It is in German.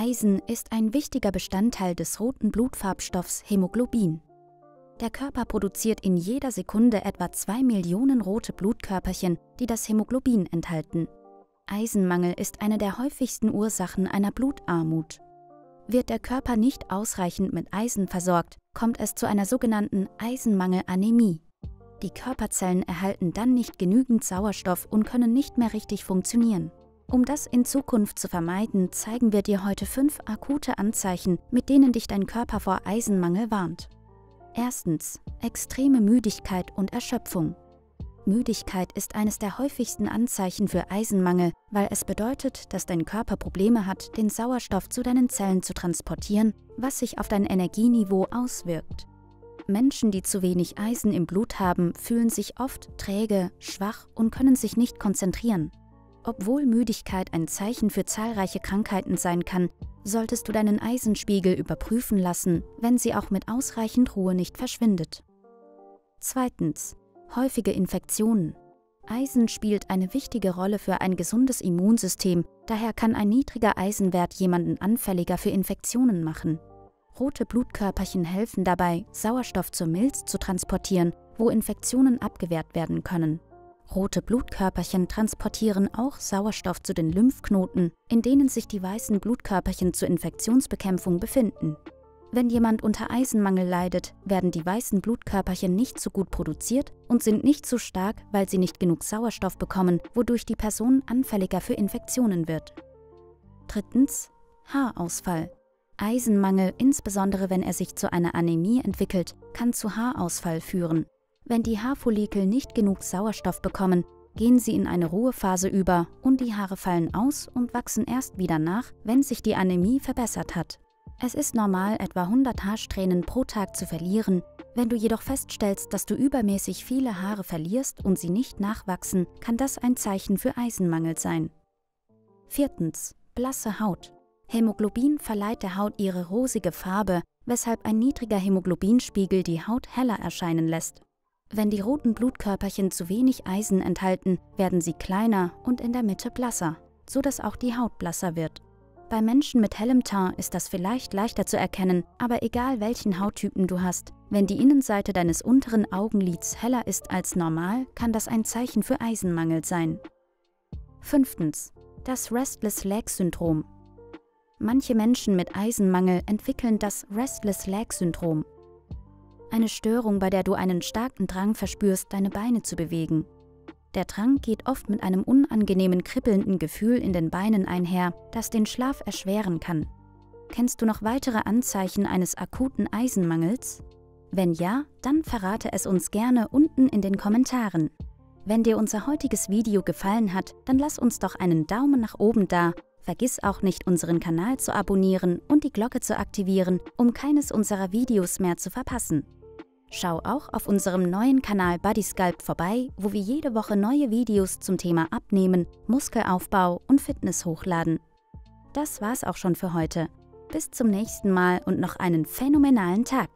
Eisen ist ein wichtiger Bestandteil des roten Blutfarbstoffs Hämoglobin. Der Körper produziert in jeder Sekunde etwa 2 Millionen rote Blutkörperchen, die das Hämoglobin enthalten. Eisenmangel ist eine der häufigsten Ursachen einer Blutarmut. Wird der Körper nicht ausreichend mit Eisen versorgt, kommt es zu einer sogenannten Eisenmangelanämie. Die Körperzellen erhalten dann nicht genügend Sauerstoff und können nicht mehr richtig funktionieren. Um das in Zukunft zu vermeiden, zeigen wir dir heute 5 akute Anzeichen, mit denen dich dein Körper vor Eisenmangel warnt. Erstens, extreme Müdigkeit und Erschöpfung. Müdigkeit ist eines der häufigsten Anzeichen für Eisenmangel, weil es bedeutet, dass dein Körper Probleme hat, den Sauerstoff zu deinen Zellen zu transportieren, was sich auf dein Energieniveau auswirkt. Menschen, die zu wenig Eisen im Blut haben, fühlen sich oft träge, schwach und können sich nicht konzentrieren. Obwohl Müdigkeit ein Zeichen für zahlreiche Krankheiten sein kann, solltest du deinen Eisenspiegel überprüfen lassen, wenn sie auch mit ausreichend Ruhe nicht verschwindet. Zweitens, häufige Infektionen. Eisen spielt eine wichtige Rolle für ein gesundes Immunsystem, daher kann ein niedriger Eisenwert jemanden anfälliger für Infektionen machen. Rote Blutkörperchen helfen dabei, Sauerstoff zur Milz zu transportieren, wo Infektionen abgewehrt werden können. Rote Blutkörperchen transportieren auch Sauerstoff zu den Lymphknoten, in denen sich die weißen Blutkörperchen zur Infektionsbekämpfung befinden. Wenn jemand unter Eisenmangel leidet, werden die weißen Blutkörperchen nicht so gut produziert und sind nicht so stark, weil sie nicht genug Sauerstoff bekommen, wodurch die Person anfälliger für Infektionen wird. Drittens, Haarausfall. Eisenmangel, insbesondere wenn er sich zu einer Anämie entwickelt, kann zu Haarausfall führen. Wenn die Haarfollikel nicht genug Sauerstoff bekommen, gehen sie in eine Ruhephase über und die Haare fallen aus und wachsen erst wieder nach, wenn sich die Anämie verbessert hat. Es ist normal, etwa 100 Haarsträhnen pro Tag zu verlieren. Wenn du jedoch feststellst, dass du übermäßig viele Haare verlierst und sie nicht nachwachsen, kann das ein Zeichen für Eisenmangel sein. Viertens, blasse Haut. Hämoglobin verleiht der Haut ihre rosige Farbe, weshalb ein niedriger Hämoglobinspiegel die Haut heller erscheinen lässt. Wenn die roten Blutkörperchen zu wenig Eisen enthalten, werden sie kleiner und in der Mitte blasser, sodass auch die Haut blasser wird. Bei Menschen mit hellem Teint ist das vielleicht leichter zu erkennen, aber egal welchen Hauttypen du hast, wenn die Innenseite deines unteren Augenlids heller ist als normal, kann das ein Zeichen für Eisenmangel sein. Fünftens, das Restless Legs Syndrom. Manche Menschen mit Eisenmangel entwickeln das Restless Legs Syndrom. Eine Störung, bei der du einen starken Drang verspürst, deine Beine zu bewegen. Der Drang geht oft mit einem unangenehmen, kribbelnden Gefühl in den Beinen einher, das den Schlaf erschweren kann. Kennst du noch weitere Anzeichen eines akuten Eisenmangels? Wenn ja, dann verrate es uns gerne unten in den Kommentaren. Wenn dir unser heutiges Video gefallen hat, dann lass uns doch einen Daumen nach oben da. Vergiss auch nicht, unseren Kanal zu abonnieren und die Glocke zu aktivieren, um keines unserer Videos mehr zu verpassen. Schau auch auf unserem neuen Kanal Body Sculpt vorbei, wo wir jede Woche neue Videos zum Thema Abnehmen, Muskelaufbau und Fitness hochladen. Das war's auch schon für heute. Bis zum nächsten Mal und noch einen phänomenalen Tag!